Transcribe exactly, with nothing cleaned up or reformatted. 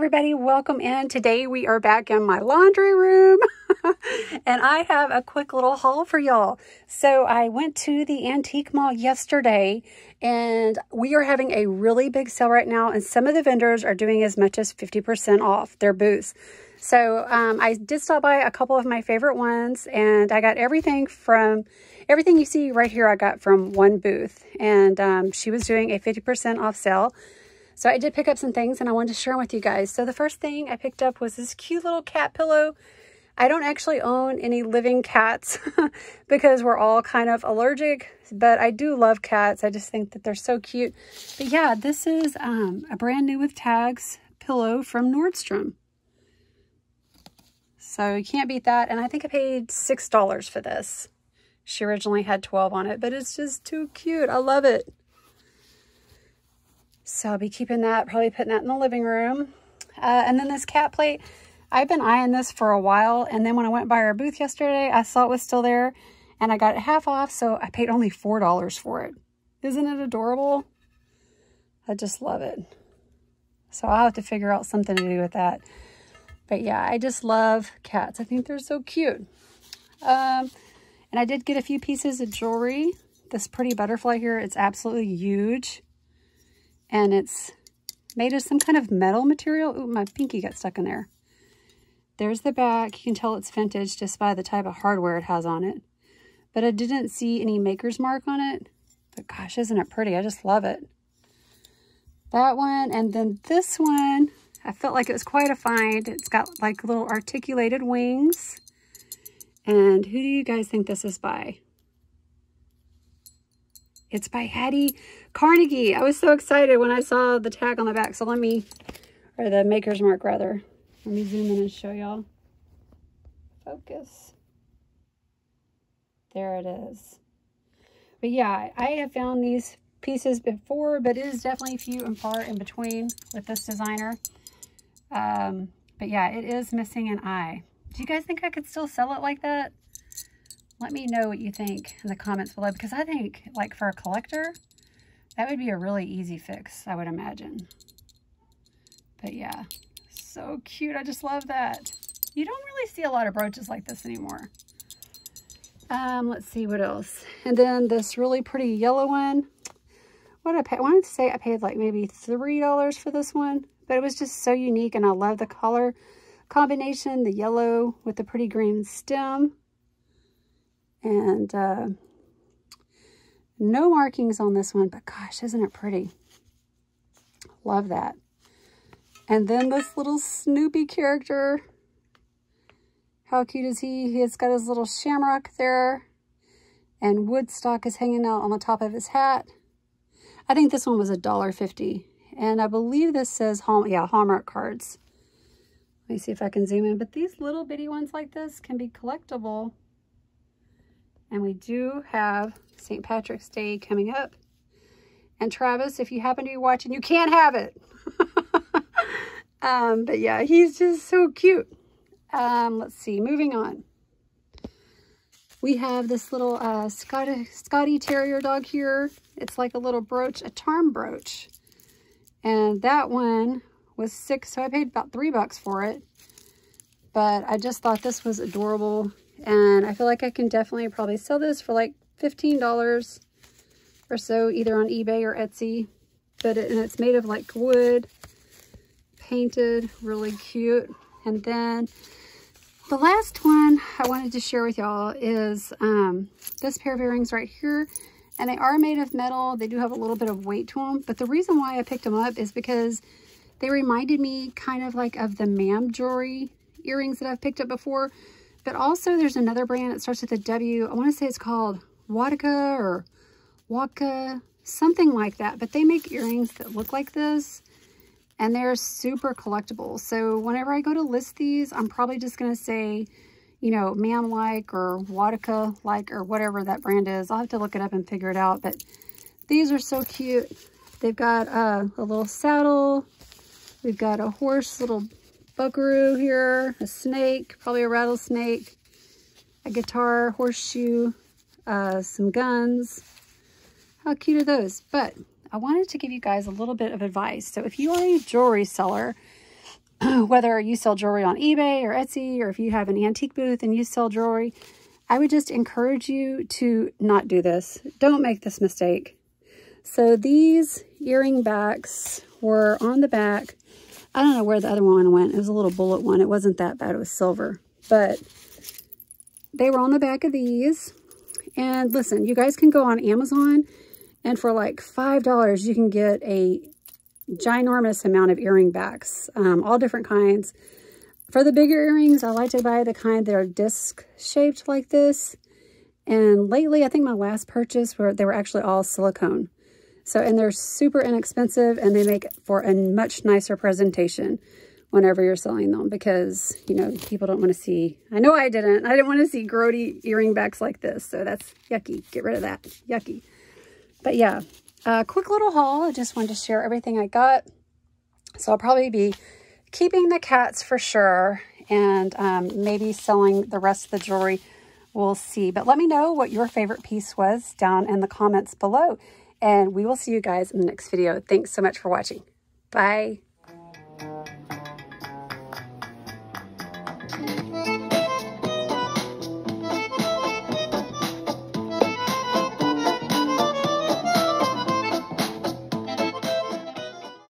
everybody, welcome in. Today we are back in my laundry room and I have a quick little haul for y'all. So I went to the antique mall yesterday and we are having a really big sale right now, and some of the vendors are doing as much as fifty percent off their booths. So um, I did stop by a couple of my favorite ones, and I got everything from, everything you see right here I got from one booth, and um, she was doing a fifty percent off sale. So I did pick up some things and I wanted to share them with you guys. So the first thing I picked up was this cute little cat pillow. I don't actually own any living cats because we're all kind of allergic, but I do love cats. I just think that they're so cute. But yeah, this is um, a brand new with tags pillow from Nordstrom. So you can't beat that. And I think I paid six dollars for this. She originally had twelve dollars on it, but it's just too cute. I love it. So I'll be keeping that, probably putting that in the living room. Uh, and then this cat plate, I've been eyeing this for a while. And then when I went by our booth yesterday, I saw it was still there and I got it half off. So I paid only four dollars for it. Isn't it adorable? I just love it. So I'll have to figure out something to do with that. But yeah, I just love cats. I think they're so cute. Um, and I did get a few pieces of jewelry. This pretty butterfly here, it's absolutely huge. And it's made of some kind of metal material. Ooh, my pinky got stuck in there. There's the back. You can tell it's vintage just by the type of hardware it has on it. But I didn't see any maker's mark on it. But gosh, isn't it pretty? I just love it. That one, and then this one. I felt like it was quite a find. It's got like little articulated wings. And who do you guys think this is by? It's by Hattie Carnegie. I was so excited when I saw the tag on the back. So let me, or the maker's mark rather. Let me zoom in and show y'all. Focus. There it is. But yeah, I have found these pieces before, but it is definitely few and far in between with this designer. Um, but yeah, it is missing an eye. Do you guys think I could still sell it like that? Let me know what you think in the comments below, because I think like for a collector, that would be a really easy fix, I would imagine. But yeah, so cute. I just love that. You don't really see a lot of brooches like this anymore. Um, let's see what else. And then this really pretty yellow one. What I, pay, I wanted to say I paid like maybe three dollars for this one, but it was just so unique, and I love the color combination, the yellow with the pretty green stem. And uh, no markings on this one, but gosh, isn't it pretty? Love that. And then this little Snoopy character. How cute is he? He's got his little shamrock there, and Woodstock is hanging out on the top of his hat. I think this one was a dollar fifty, and I believe this says Hall yeah, Hallmark cards. Let me see if I can zoom in, but these little bitty ones like this can be collectible. And we do have Saint Patrick's Day coming up. And Travis, if you happen to be watching, you can't have it. um, but yeah, he's just so cute. Um, let's see, moving on. We have this little uh, Scotty, Scotty Terrier dog here. It's like a little brooch, a charm brooch. And that one was six, so I paid about three bucks for it. But I just thought this was adorable. And I feel like I can definitely probably sell this for like fifteen dollars or so, either on eBay or Etsy. But it, and it's made of like wood, painted, really cute. And then the last one I wanted to share with y'all is um, this pair of earrings right here. And they are made of metal. They do have a little bit of weight to them. But the reason why I picked them up is because they reminded me kind of like of the ma'am jewelry earrings that I've picked up before. But also there's another brand that starts with a W. I want to say it's called Watica or Watica, something like that. But they make earrings that look like this, and they're super collectible. So whenever I go to list these, I'm probably just going to say, you know, ma'am like or Watica like or whatever that brand is. I'll have to look it up and figure it out. But these are so cute. They've got uh, a little saddle. We've got a horse, little buckaroo here, a snake, probably a rattlesnake, a guitar, horseshoe, uh, some guns. How cute are those? But I wanted to give you guys a little bit of advice. So if you are a jewelry seller whether you sell jewelry on eBay or Etsy, or if you have an antique booth and you sell jewelry, I would just encourage you to not do this. Don't make this mistake. So these earring backs were on the back. I don't know where the other one went. It was a little bullet one. It wasn't that bad. It was silver. But they were on the back of these. And listen, you guys can go on Amazon, and for like five dollars, you can get a ginormous amount of earring backs, um, all different kinds. For the bigger earrings, I like to buy the kind that are disc shaped like this. And lately, I think my last purchase, were they were actually all silicone. So, and they're super inexpensive, and they make for a much nicer presentation whenever you're selling them, because, you know, people don't want to see, I know I didn't, I didn't want to see grody earring backs like this. So that's yucky. Get rid of that. Yucky. But yeah, a quick little haul. I just wanted to share everything I got. So I'll probably be keeping the cats for sure, and um, maybe selling the rest of the jewelry. We'll see. But let me know what your favorite piece was down in the comments below. And we will see you guys in the next video. Thanks so much for watching. Bye.